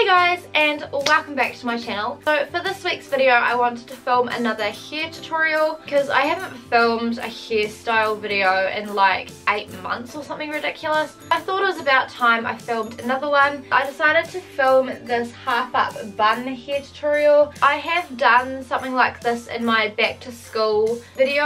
Hey guys, and welcome back to my channel. So for this week's video I wanted to film another hair tutorial because I haven't filmed a hairstyle video in like 8 months or something ridiculous. I thought it was about time I filmed another one. I decided to film this half up bun hair tutorial. I have done something like this in my back to school video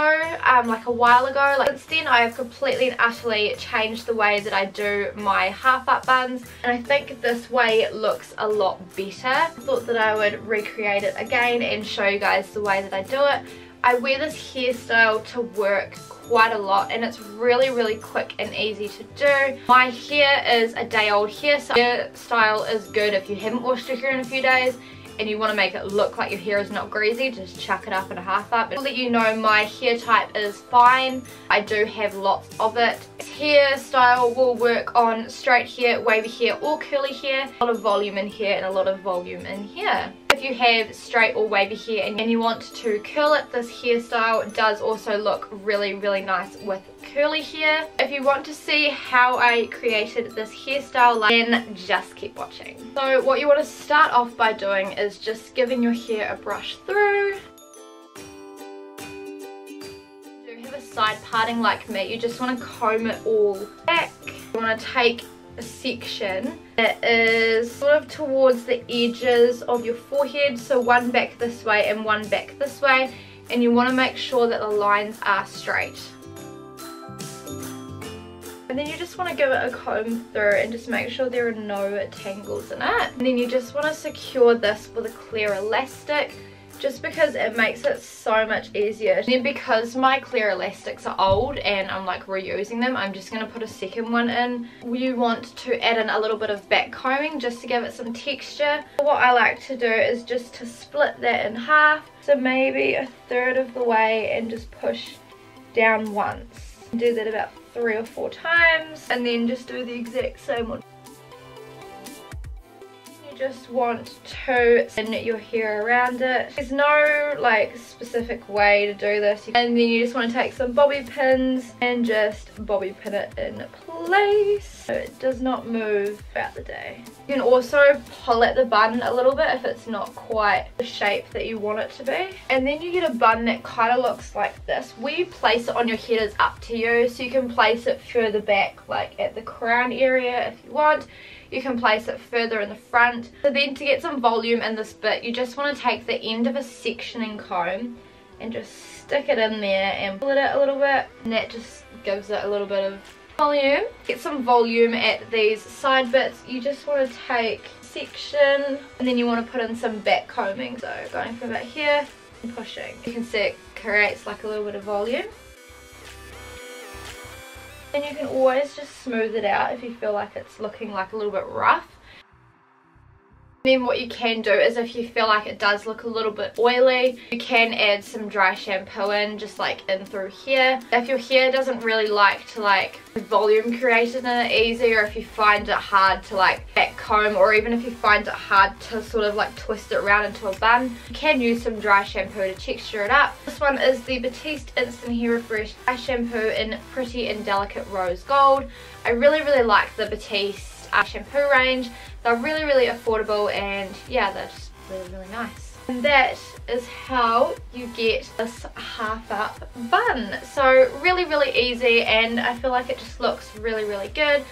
like a while ago. Since then I have completely and utterly changed the way that I do my half up buns, and I think this way looks a lot better. I thought that I would recreate it again and show you guys the way that I do it. I wear this hairstyle to work quite a lot and it's really quick and easy to do. My hair is a day old hair, so hairstyle is good if you haven't washed your hair in a few days and you want to make it look like your hair is not greasy. Just chuck it up in a half up. I'll let you know my hair type is fine. I do have lots of it. This hairstyle will work on straight hair, wavy hair or curly hair. A lot of volume in here and a lot of volume in here. If you have straight or wavy hair and you want to curl it, this hairstyle does also look really nice with curly hair. If you want to see how I created this hairstyle, then just keep watching. So what you want to start off by doing is just giving your hair a brush through. If you have a side parting like me, you just want to comb it all back. You want to take a section that is sort of towards the edges of your forehead, so one back this way and one back this way, and you want to make sure that the lines are straight. And then you just want to give it a comb through and just make sure there are no tangles in it. And then you just want to secure this with a clear elastic, just because it makes it so much easier. And then because my clear elastics are old and I'm like reusing them, I'm just going to put a second one in. You want to add in a little bit of back combing just to give it some texture. What I like to do is just to split that in half, so maybe a third of the way, and just push down once. Do that about 3 or 4 times, and then just do the exact same one. You just want to spin your hair around it. There's no like specific way to do this, and then you just want to take some bobby pins and just bobby pin it in place so it does not move throughout the day. You can also pull at the bun a little bit if it's not quite the shape that you want it to be. And then you get a bun that kind of looks like this. Where you place it on your head is up to you, so you can place it further back like at the crown area if you want. You can place it further in the front. So then to get some volume in this bit, you just want to take the end of a sectioning comb and just stick it in there and pull it out a little bit, and that just gives it a little bit of volume. Get some volume at these side bits. You just want to take section and then you want to put in some back combing, so going from about here and pushing. You can see it creates like a little bit of volume. And you can always just smooth it out if you feel like it's looking like a little bit rough. Then what you can do is if you feel like it does look a little bit oily, you can add some dry shampoo in, just like in through here. If your hair doesn't really like to like volume created in it easy, or if you find it hard to like back comb, or even if you find it hard to sort of like twist it around into a bun, you can use some dry shampoo to texture it up. This one is the Batiste Instant Hair Refresh Dry Shampoo in Pretty and Delicate Rose Gold. I really like the Batiste shampoo range. They're really affordable, and yeah, they're just really nice. And that is how you get this half up bun. So really easy, and I feel like it just looks really good.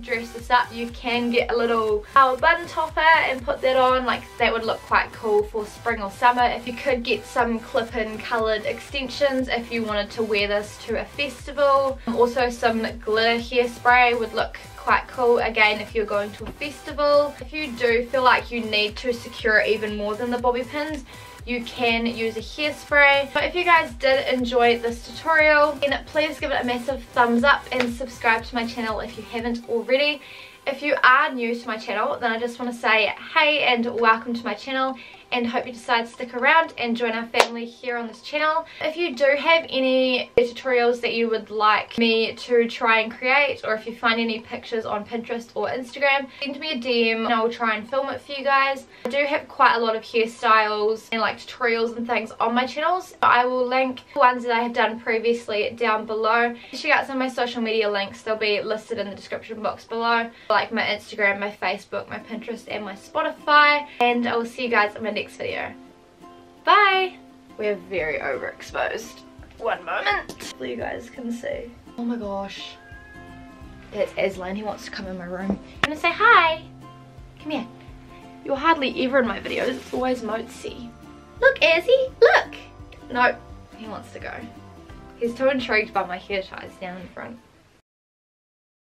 Dress this up. You can get a little flower bun topper and put that on, like that would look quite cool for spring or summer. If you could get some clip-in coloured extensions if you wanted to wear this to a festival. Also some glitter hairspray would look quite cool again if you're going to a festival. If you do feel like you need to secure it even more than the bobby pins, you can use a hairspray. But if you guys did enjoy this tutorial, then please give it a massive thumbs up and subscribe to my channel if you haven't already. If you are new to my channel, then I just want to say hey and welcome to my channel, and hope you decide to stick around and join our family here on this channel. If you do have any tutorials that you would like me to try and create, or if you find any pictures on Pinterest or Instagram, send me a DM and I will try and film it for you guys. I do have quite a lot of hairstyles and like tutorials and things on my channels. I will link the ones that I have done previously down below. Check out some of my social media links, they'll be listed in the description box below, like my Instagram, my Facebook, my Pinterest and my Spotify, and I will see you guys in my next video. Bye! We're very overexposed. One moment. Hopefully you guys can see. Oh my gosh. That's Aslan, he wants to come in my room. I'm gonna say hi. Come here. You're hardly ever in my videos, it's always Mozi. Look Azzy, look! No, he wants to go. He's too intrigued by my hair ties down in front.